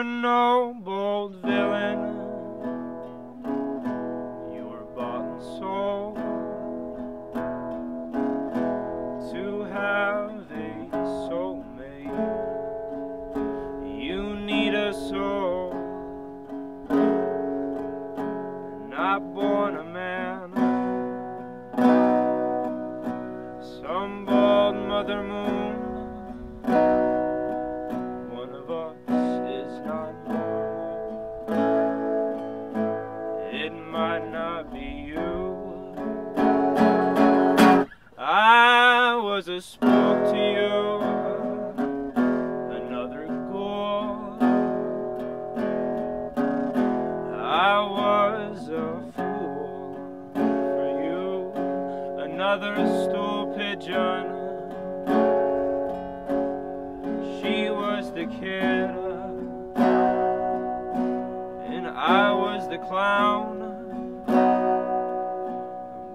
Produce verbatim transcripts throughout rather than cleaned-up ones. were no bold villain, you were bought and sold to have a soulmate. You need a soul, not born a man. Some bald mother moon, one of us is not normal. It might not be you. I was a spook to you, another ghoul. I was a fool for you, another stool pigeon. She was the kid, and I was the clown,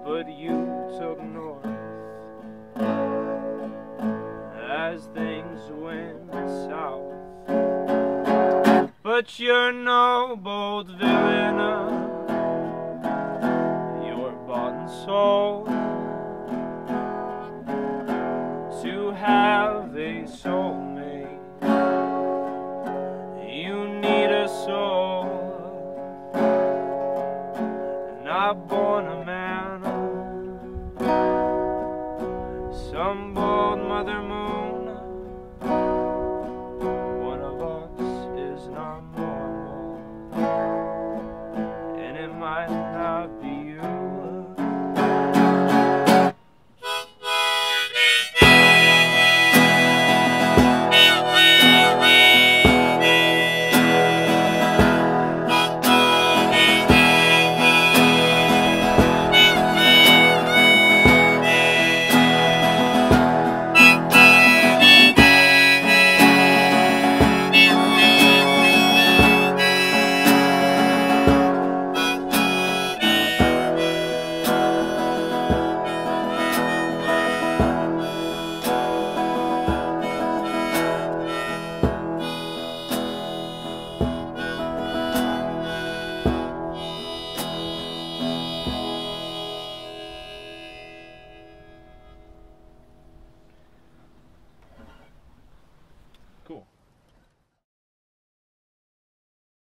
but you took north as things went south. But you're no bold villain, you were bought and sold to have a soul.